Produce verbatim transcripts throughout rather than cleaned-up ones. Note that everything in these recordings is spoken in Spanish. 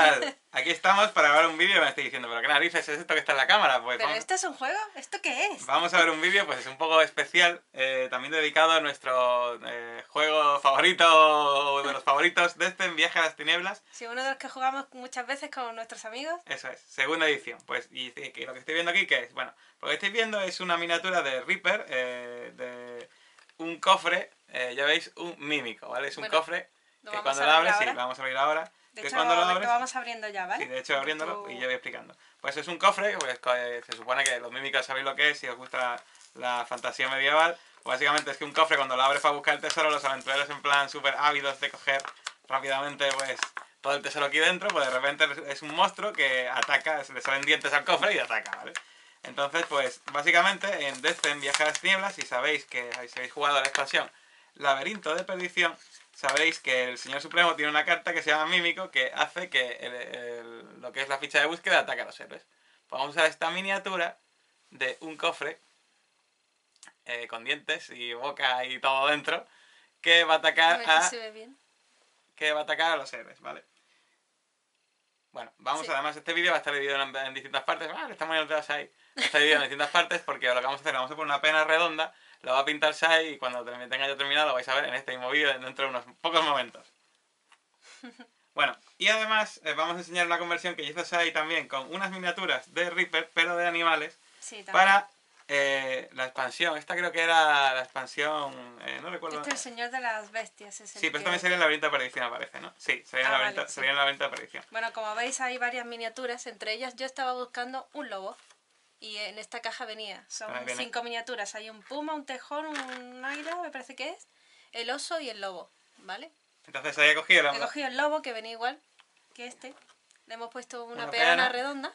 buenas. Aquí estamos para ver un vídeo. Me estoy diciendo, ¿pero qué narices es esto que está en la cámara? Pues, ¿pero vamos... esto es un juego? ¿Esto qué es? Vamos a ver un vídeo, pues es un poco especial, eh, también dedicado a nuestro eh, juego favorito, de los favoritos de este, en Viaje a las Tinieblas. Sí, uno de los que jugamos muchas veces con nuestros amigos. Eso es, segunda edición. Pues, y, y lo que estoy viendo aquí, ¿qué es? Bueno, lo que estáis viendo es una miniatura de Reaper, eh, de un cofre, eh, ya veis, un mímico, ¿vale? Es un bueno, cofre que cuando lo abres, sí, lo vamos a abrir ahora. De hecho, cuando lo abres, lo vamos abriendo ya, ¿vale? Sí, de hecho, abriéndolo tú... y yo voy explicando. Pues es un cofre, pues, se supone que los mímicos sabéis lo que es, si os gusta la fantasía medieval. Pues básicamente es que un cofre, cuando lo abres para buscar el tesoro, los aventureros en plan súper ávidos de coger rápidamente pues todo el tesoro aquí dentro, pues de repente es un monstruo que ataca, le salen dientes al cofre y ataca, ¿vale? Entonces, pues básicamente en Descent, Viaje a las Tinieblas, si sabéis que si habéis jugado a la expansión Laberinto de Perdición, sabéis que el Señor Supremo tiene una carta que se llama Mímico, que hace que el, el, lo que es la ficha de búsqueda ataque a los héroes. Pues vamos a usar esta miniatura de un cofre eh, con dientes y boca y todo dentro, que va a atacar a, a que, bien. que va a atacar a los héroes, ¿vale? Bueno, vamos sí. Además este vídeo va a estar dividido en, en distintas partes. Ah, le estamos poniendo el dedo ahí. Está dividido en distintas partes porque lo que vamos a hacer, vamos a poner una pena redonda. Lo va a pintar Sai y cuando tenga ya terminado lo vais a ver en este mismo vídeo dentro de unos pocos momentos. Bueno, y además eh, vamos a enseñar una conversión que hizo Sai también con unas miniaturas de Reaper, pero de animales, sí, para eh, la expansión. Esta creo que era la expansión... Eh, no recuerdo. Este es el Señor de las Bestias. Es el sí, pero también sería el Laberinto de Perdición, aparece, ¿no? Sí, sería ah, el Laberinto, vale, sí. Laberinto de Perdición. Bueno, como veis hay varias miniaturas, entre ellas yo estaba buscando un lobo. Y en esta caja venía, son cinco miniaturas, hay un puma, un tejón, un águila, me parece que es, el oso y el lobo, ¿vale? Entonces ahí he cogido el lobo. He cogido el lobo, que venía igual que este, le hemos puesto una, una peana, peana redonda,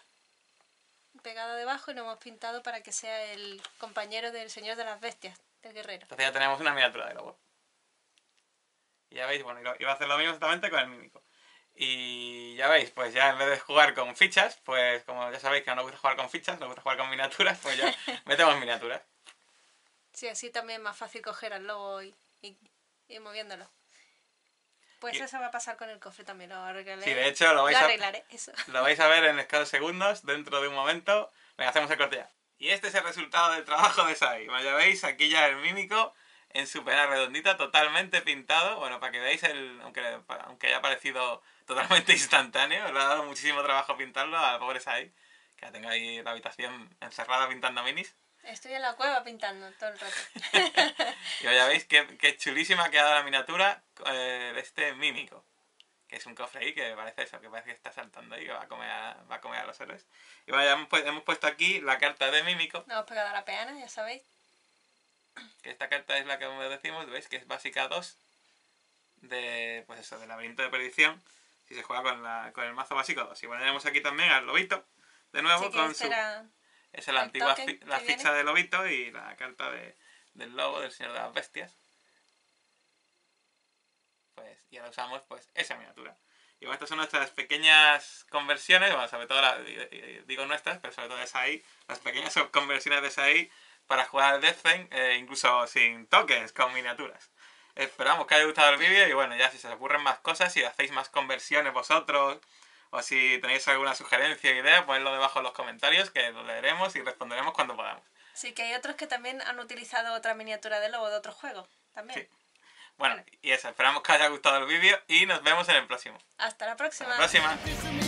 pegada debajo y lo hemos pintado para que sea el compañero del Señor de las Bestias, del guerrero. Entonces ya tenemos una miniatura de lobo. Y ya veis, bueno, iba a hacer lo mismo exactamente con el mímico. Y ya veis, pues ya en vez de jugar con fichas, pues como ya sabéis que no nos gusta jugar con fichas, nos gusta jugar con miniaturas, pues ya metemos miniaturas. Sí, así también es más fácil coger al lobo y ir moviéndolo. Pues y... eso va a pasar con el cofre también, lo arreglaré. Sí, de hecho lo vais, lo arreglaré, a... eso. Lo vais a ver en escasos segundos, dentro de un momento. Venga, hacemos el corte ya. Y este es el resultado del trabajo de Sai. Ya veis, aquí ya el mímico... en su pena redondita, totalmente pintado. Bueno, para que veáis, el aunque, aunque haya parecido totalmente instantáneo, le ha dado muchísimo trabajo pintarlo a la pobre Sai, que la tengo ahí en la habitación encerrada pintando minis. Estoy en la cueva pintando todo el rato. Y ya veis qué, qué chulísima ha quedado la miniatura eh, de este mímico, que es un cofre ahí que parece eso, que parece que está saltando ahí, que va a comer a, va a, comer a los héroes. Y bueno, ya hemos, pu hemos puesto aquí la carta de mímico. Hemos pegado a la peana, ya sabéis. Que esta carta es la que decimos, veis que es básica dos de, pues eso, del Laberinto de Perdición, si se juega con, la, con el mazo básico dos. Y bueno, tenemos aquí también al lobito, de nuevo con este su... Era... Es la el antigua fi, la viene. ficha de lobito y la carta de, del lobo, del Señor de las Bestias. Pues y ahora usamos pues esa miniatura. Y bueno, estas son nuestras pequeñas conversiones, bueno, sobre todo, la, digo nuestras, pero sobre todo de Sai, las pequeñas conversiones de Sai, para jugar al Descent, eh, incluso sin tokens, con miniaturas. Esperamos que haya gustado el vídeo y bueno, ya si se os ocurren más cosas, si hacéis más conversiones vosotros, o si tenéis alguna sugerencia o idea, ponedlo debajo en los comentarios, que lo leeremos y responderemos cuando podamos. Sí, que hay otros que también han utilizado otra miniatura de lobo de otro juego, también. Sí. Bueno, bueno, y eso, esperamos que haya gustado el vídeo y nos vemos en el próximo. Hasta la próxima. Hasta la próxima.